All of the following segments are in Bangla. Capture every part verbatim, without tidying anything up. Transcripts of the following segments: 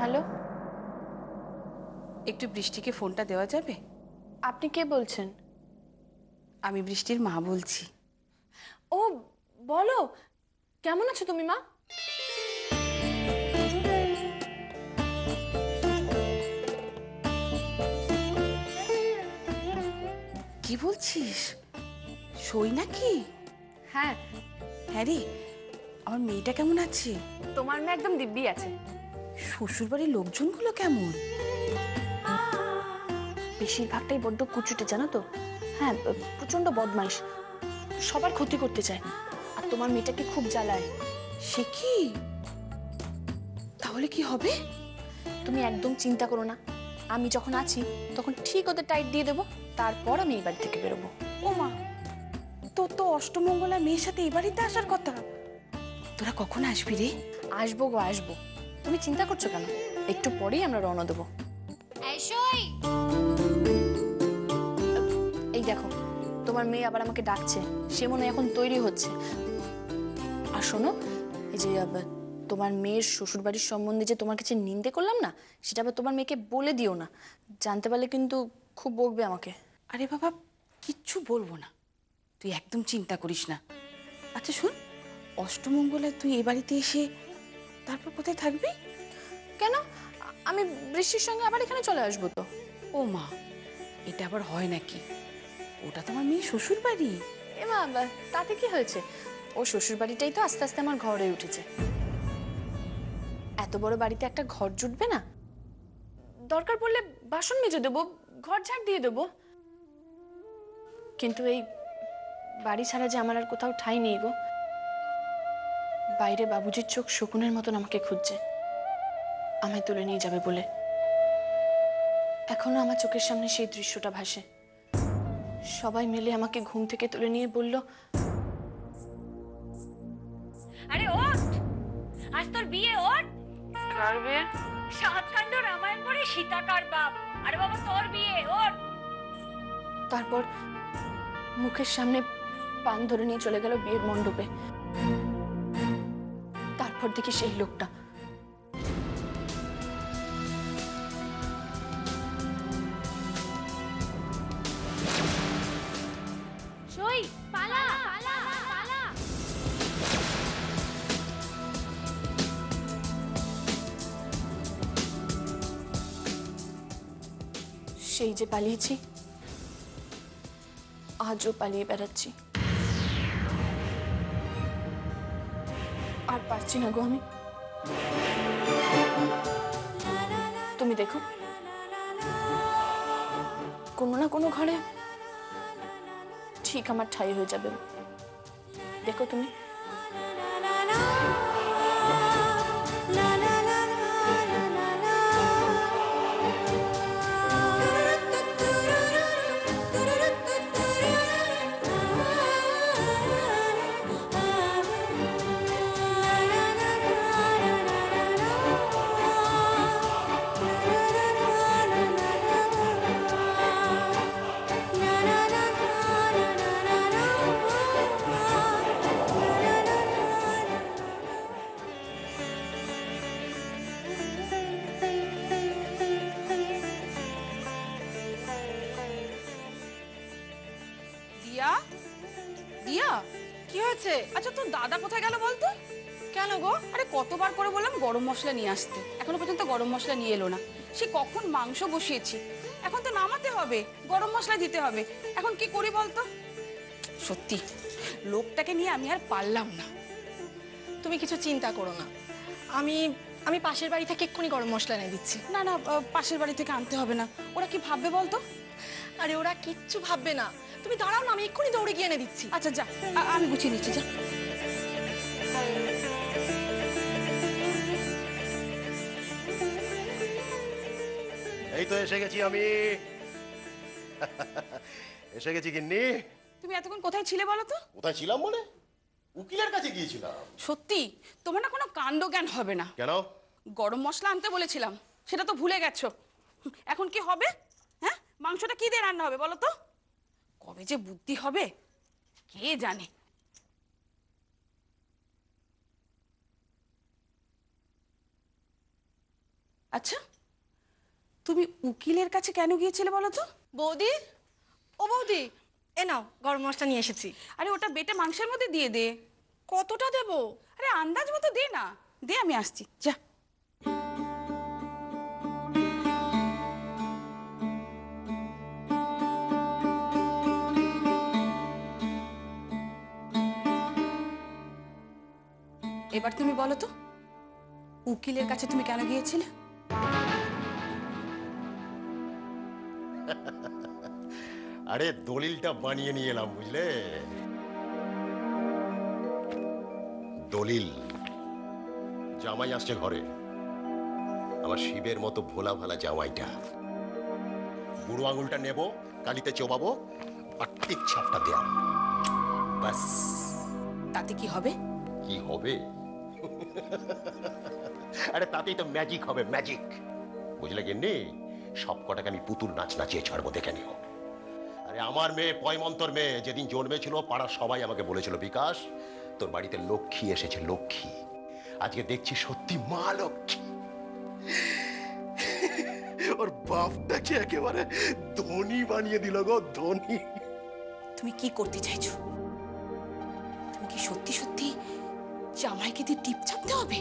हेलो एक तो बृष्टि के फोन टा देवा जाबे आपने क्या बोलছেন आमी बृष्टिर माँ बोलছি ओ बोलो কেমন আছো তুমি মা কি বলছিস শোই নাকি হ্যাঁ হ্যারি আমার মেয়েটা কেমন আছে তোমার মেয়ে একদম দিব্যি আছে শ্বশুর বাড়ির লোকজনগুলো কেমন বেশিরভাগটাই বড্ড কুচুটে জানো তো হ্যাঁ প্রচন্ড বদমাইশ সবার ক্ষতি করতে চায় আর তোমার মেয়েটাকে খুব জ্বালায় সে কি তাহলে কি হবে তুমি একদম চিন্তা করো না আমি যখন আছি তখন ঠিক ওদের টাইট দিয়ে দেব তারপর আমি এই বাড়ি থেকে বের হব ও মা তো তো অষ্টমঙ্গলা মেয়ের সাথে এই বাড়িতে আসার কথা তোরা কখন আসবি রে আসবো গো আসবো তুমি চিন্তা করছো কেন একটু পরেই আমরা রওনা দেব এই দেখো তোমার মেয়ে আবার আমাকে ডাকছে সে মনে এখন তৈরি হচ্ছে আর শোনো এই যে তোমার মেয়ের শ্বশুরবাড়ির সম্বন্ধে যে তোমার কাছে নিন্দে করলাম না সেটা আবার তোমার মেয়েকে বলে দিও না জানতে পারলে কিন্তু খুব বকবে আমাকে আরে বাবা কিচ্ছু বলবো না তুই একদম চিন্তা করিস না আচ্ছা শোন অষ্টমঙ্গলায় তুই এই বাড়িতে এসে তারপর কোথায় থাকবি কেন আমি বৃষ্টির সঙ্গে আবার এখানে চলে আসবো তো ও মা এটা আবার হয় নাকি ওটা তো আমার মেয়ে শ্বশুর বাড়ি এ মা তাতে কি হয়েছে ও শ্বশুর বাড়িটাই তো আস্তে আস্তে আমার ঘরে উঠেছে এত বড় বাড়িতে একটা ঘর জুটবে না দরকার পড়লে বাসন মেজে দেবো ঘর ঝাড় দিয়ে দেবো কিন্তু এই বাড়ি ছাড়া যে আমার আর কোথাও ঠাঁই নেই গো বাইরে বাবুজির চোখ শকুনের মতন আমাকে খুঁজছে আমায় তুলে নিয়ে যাবে বলে এখনো আমার চোখের সামনে সেই দৃশ্যটা ভাসে সবাই মিলে আমাকে ঘুম থেকে তুলে নিয়ে বলল আরে ওঠ আজ তোর বিয়ে ওঠ কার বিয়ে সাতকাণ্ড রামায়ণ পড়ে সীতাকার বাপ আরে বাবা তোর বিয়ে ওঠ তারপর মুখের সামনে পান ধরে নিয়ে চলে গেল বিয়ের মণ্ডপে তারপর দেখি সেই লোকটা সেই যে পালিয়েছি আজও পালিয়ে বেড়াচ্ছি আর পারছি না গো আমি তুমি দেখো কোনো না কোনো ঘরে ঠিক আমার ঠাই হয়ে যাবে দেখো তুমি গরম মশলা নিয়ে আসতে এখনো পর্যন্ত গরম মশলা নিয়ে এলো না সে কখন মাংস বসিয়েছি এখন তো নামাতে হবে গরম মশলা দিতে হবে এখন কি করি বলতো সত্যি লোকটাকে নিয়ে আমি আর পারলাম না তুমি কিছু চিন্তা করো না আমি আমি পাশের বাড়ি থেকে এক্ষুনি গরম মশলা এনে দিচ্ছি না না পাশের বাড়ি থেকে আনতে হবে না ওরা কি ভাববে বলতো আরে ওরা কিচ্ছু ভাববে না তুমি দাঁড়াও না আমি এক্ষুনি দৌড়ে গিয়ে এনে দিচ্ছি আচ্ছা যা আমি গুছিয়ে নিচ্ছি যা এই তো এসে গেছি আমি এসে গেছি গিন্নি তুমি এতক্ষণ কোথায় ছিলে বলো তো কোথায় ছিলাম বলে উকিলের কাছে গিয়েছিলাম সত্যি তোমার না কোনো কাণ্ড জ্ঞান হবে না কেন গরম মশলা আনতে বলেছিলাম সেটা তো ভুলে গেছো এখন কি হবে হ্যাঁ মাংসটা কি দিয়ে রান্না হবে বলো তো কবে যে বুদ্ধি হবে কে জানে अच्छा तुम्हें उकिलेर काछे क्यों गिएছিলে बोलो तो बौदी ओ बौदी ए नाओ गरम मसला निये एसेছি अरे ओटा बेटे मांसेर मধ্যে दिए दे कतटा देबो अरे अंदाज मतो दे ना दे आमी आसছি जा এবার তুমি বলো তো উকিলের কাছে তুমি কেন গিয়েছিলে अरे दलिलटा बानिये निये एलाम बुझले दलिल जामाई आसछे घरे आमार शिवेर मतो भोला भाला जामाईटा बुड़ो आंगुलटा नेबो कालिते चोबाबो और ठीक छापटा देओ बस ताते की होबे की होबे अरे ताते तो मैजिक होबे मैजिक बुझले किन्नी सब कटाके आमी पुतुल नाच नाचिये छाड़बो देखे निओ अरे आमार मेये पयमंतर मेये जेदिन जन्मेछिलो पाड़ा सबाई आमाके बोलेछिलो बिकाश तोर बाड़ीते लक्ष्मी एसेछे लक्ष्मी आजके देखछि सत्यि मा लक्ष्मी और बापटाके एकेबारे धनी बानिये दिल गो धनी तुमि कि करते चाइछो तुमि कि सत्यि सत्यि জামাইকে দিয়ে টিপ ছাপতে হবে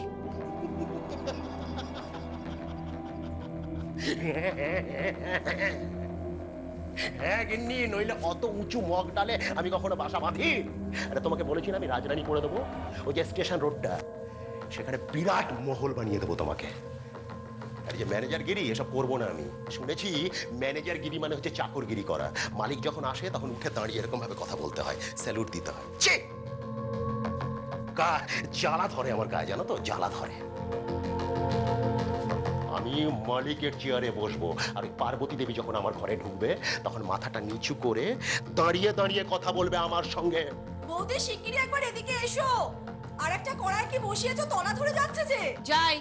এগিনি নইলে অত উঁচু মগ ডালে আমি কখনো বাসা বাঁধি আরে তোমাকে বলেছিলাম আমি রাজরানী করে দেব ওই যে স্টেশন রোডটা সেখানে বিরাট মহল বানিয়ে দেব তোমাকে আরে যে ম্যানেজারগিরি এসব করব না আমি শুনেছি ম্যানেজারগিরি মানে হচ্ছে চাকরগিরি করা মালিক যখন আসে তখন উঠে দাঁড়িয়ে এরকম ভাবে কথা বলতে হয় স্যালুট দিতে হয় ছি का जाला धरे आमार गाये जानो तो जाला धरे आमी मालिकेर चेयारे बसबो और पार्वती देवी जखन आमार घरे ढुकबे तखन माथाटा नीचू करे दाड़िये दाड़िये कथा बोलबे आमार संगे बौदी शिगगिरी एकबार एदिके एसो और एकटा कड़ाई कि बसिएछो तला धरे जाच्छे जे जाई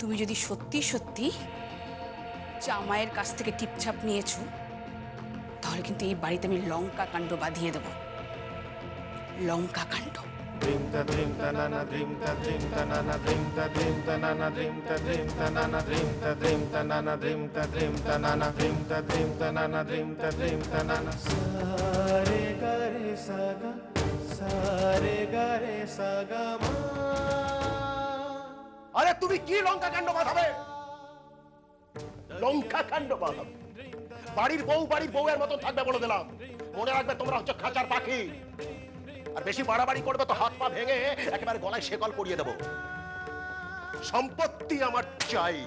তুমি যদি সত্যি সত্যি জামাইয়ের কাছ থেকে টিপছাপ নিয়েছো তাহলে কিন্তু এই বাড়িতে আমি লঙ্কা কাণ্ড বাঁধিয়ে দেব লঙ্কা কাণ্ড ত্রিমতা ত্রিমতা নানা ত্রিমতা ত্রিমতা নানা ত্রিমতা ত্রিমতা নানা ত্রিমতা ত্রিমতা নানা ত্রিমতা ত্রিমতা নানা ত্রিমতা ত্রিমতা নানা ত্রিমতা ত্রিমতা নানা ত্রিমতা ত্রিমতা নানা সারে গারে সাগা সারে গারে সাগা अरे तुम्हें की लंका कांड बाधाबे लंका कांड बाधाबे बाड़ीर बऊ बाड़ीर बऊएर मतन थाकबे बोले दिलाम मने राखबे तोमरा हच्छो खाचार पाखी आर बेशी बाड़ाबाड़ी करबे तो हाथ पा भेंगे एकेबारे गलाय शेकल करिये देबो सम्पत्ति आमार चाई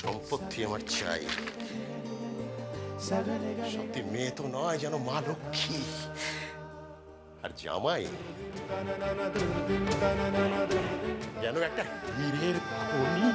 सम्पत्ति आमार चाई सत्य मेये तो नय जेन मा लक्ष्मी আর জামাই যেন একটা হীরের খনি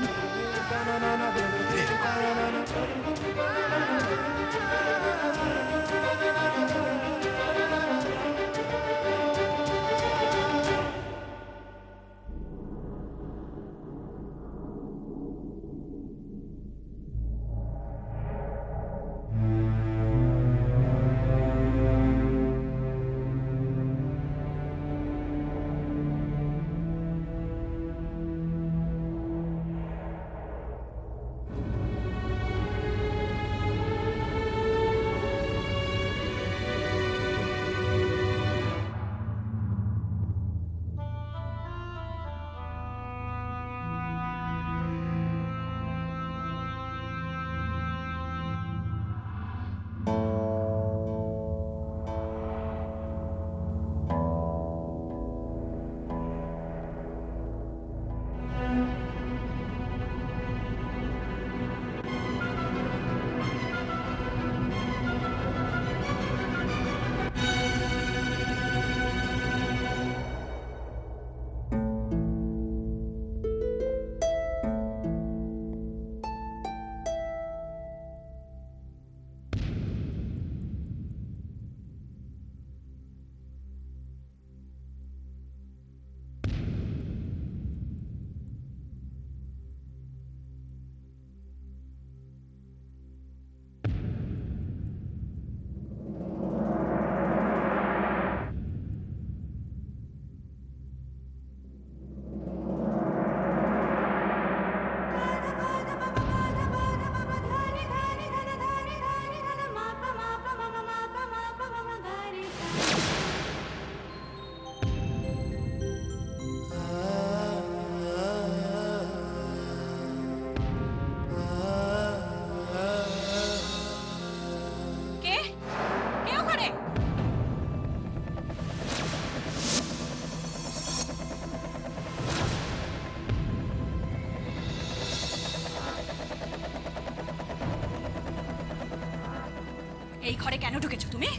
তুমি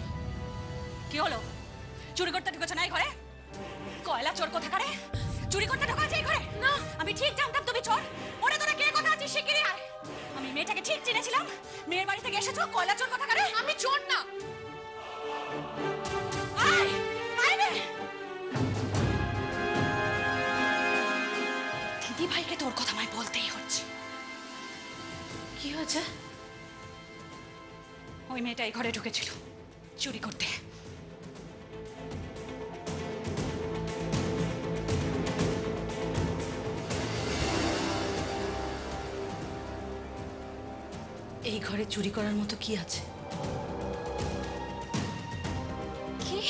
কি হলো? চুরি করতে ঢুকেছ না এই ঘরে? কয়লা চোর কোথা করে চুরি করতে ঢোকা যায় ঘরে? না আমি ঠিক জানতাম তুমি চোর। ওরে তোরা কে কথা আছিস শিগগিরই আয়। আমি মেয়েটাকে ঠিক চিনেছিলাম। মেয়ের বাড়ি থেকে এসেছো কয়লা চোর কোথা করে? আমি চোর না। আয় আয় রে দিদি ভাইকে তোর কথা আমায় বলতেই হচ্ছে। কি হয়েছে? ওই মেয়েটা এই ঘরে ঢুকেছিল চুরি করতে। এই ঘরে চুরি করার মতো কি আছে? কি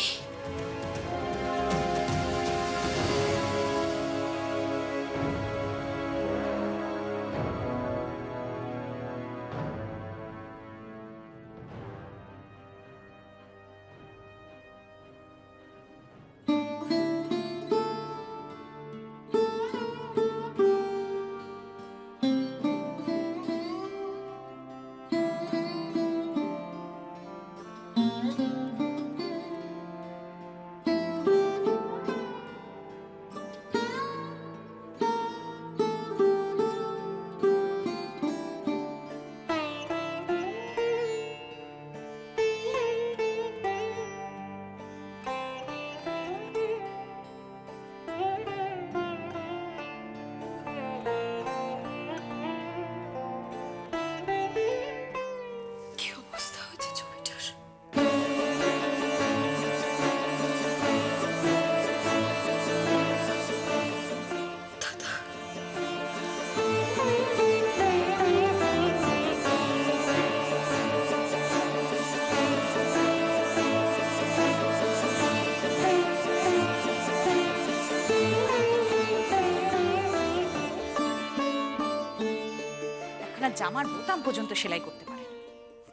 জামার বোতাম পর্যন্ত সেলাই করতে পারে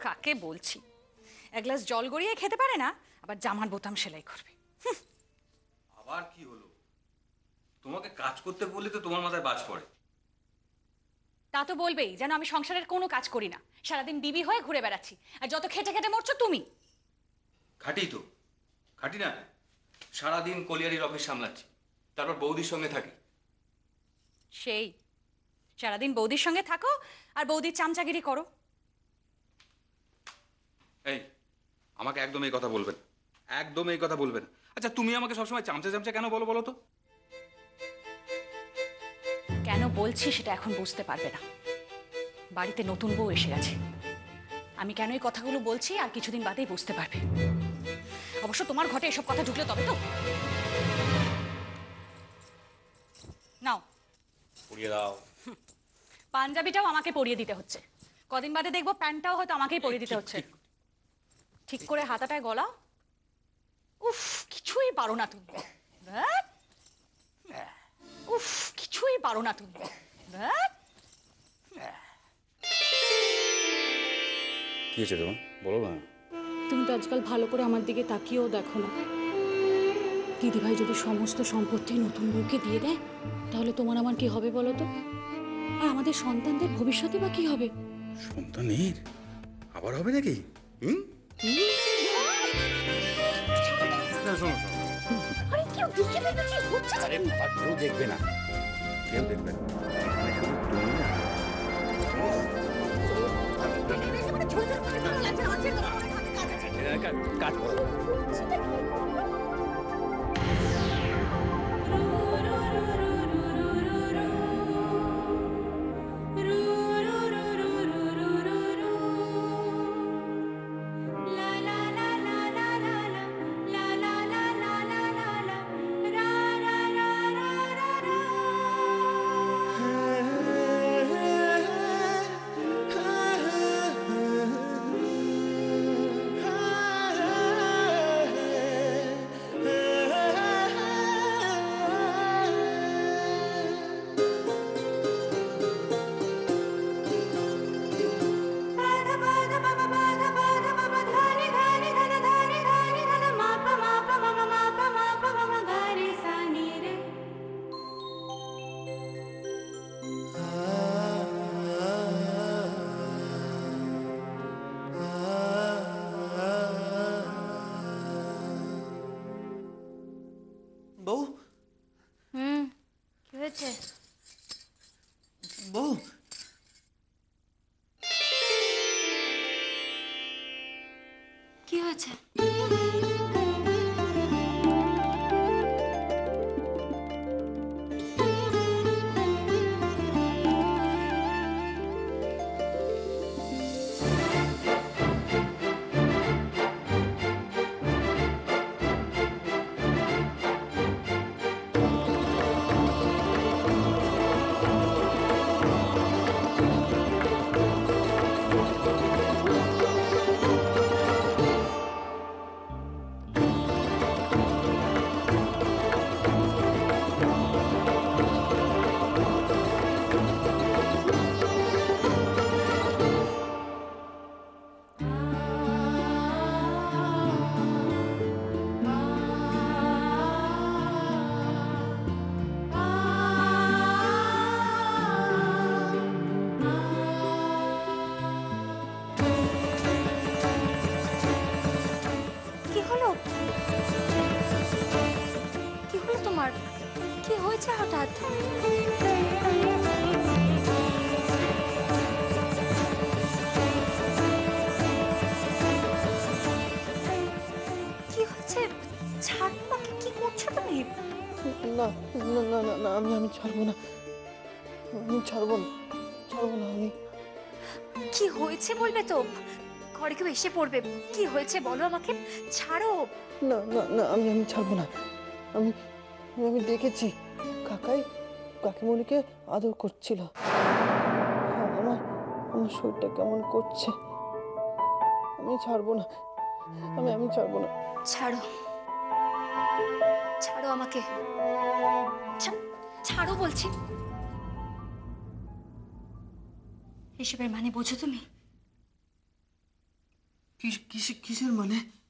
কাকে বলছি? এক গ্লাস জল গড়িয়ে খেতে পারে না, আবার জামার বোতাম সেলাই করবে। আবার কি হলো? তোমাকে কাজ করতে বললে তো তোমার মাথায় বাজ পড়ে। তা তো বলবেই, যেন আমি সংসারের কোনো কাজ করি না, সারাদিন বিবি হয়ে ঘুরে বেড়াচ্ছি আর যত খেটে খেটে মরছো তুমি। খাটি তো খাটি না, সারাদিন কলিয়ারির অফিস সামলাচ্ছি, তারপর বৌদির সঙ্গে থাকি। সেই সারাদিন বৌদির সঙ্গে থাকো আর বৌদির চামচাগিরি করো। এই আমাকে একদম এই কথা বলবেন, একদম এই কথা বলবেন। আচ্ছা তুমি আমাকে সবসময় চামচা চামচা কেন বলো বলো তো? কেন বলছি সেটা এখন বুঝতে পারবে না। বাড়িতে নতুন বউ এসে গেছে, আমি কেন এই কথাগুলো বলছি আর কিছুদিন বাদেই বুঝতে পারবে। অবশ্য তোমার ঘটে এসব কথা ঢুকলে তবে তো। নাও পুড়িয়ে দাও। পাঞ্জাবিটাও আমাকে পরিয়ে দিতে হচ্ছে, কদিন বাদে দেখবো প্যান্টটাও হয়তো আমাকেই পরিয়ে দিতে হচ্ছে। ঠিক করে হাতাটায় গলা। উফ কিছুই পারো না তুমি, উফ কিছুই পারো না তুমি। কি হয়েছে তোমার বলো না? তুমি তো আজকাল ভালো করে আমার দিকে তাকিয়েও দেখো না। দিদিভাই যদি সমস্ত সম্পত্তি নতুন বউকে দিয়ে দেয় তাহলে তোমার আমার কি হবে বলো তো? আর আমাদের সন্তানদের ভবিষ্যতে বা কি হবে? সন্তানের আবার হবে নাকি? হুম আরে কেউ দেখবে না, কি হচ্ছে? আরে বাবা কেউ দেখবে না, কেউ দেখবে না। কাজ করো थे। वो की हो হঠাৎ কি হচ্ছে? ছাড়াকে কি করছো তুমি? না না না না আমি আমি ছাড়বো না, আমি ছাড়বো না, ছাড়বো না আমি। কি হয়েছে বলবে তো? ঘরে কেউ এসে পড়বে। কি হয়েছে বলো আমাকে, ছাড়ো। না না না আমি আমি ছাড়বো না। আমি আমি দেখেছি কাকাই কাকিমণিকে আদর করছিল। আমার আমার শরীরটা কেমন করছে। আমি ছাড়বো না, আমি আমি ছাড়বো না। ছাড়ো ছাড়ো আমাকে, ছাড়ো বলছি। এসবের মানে বোঝো তুমি? কিসের মানে?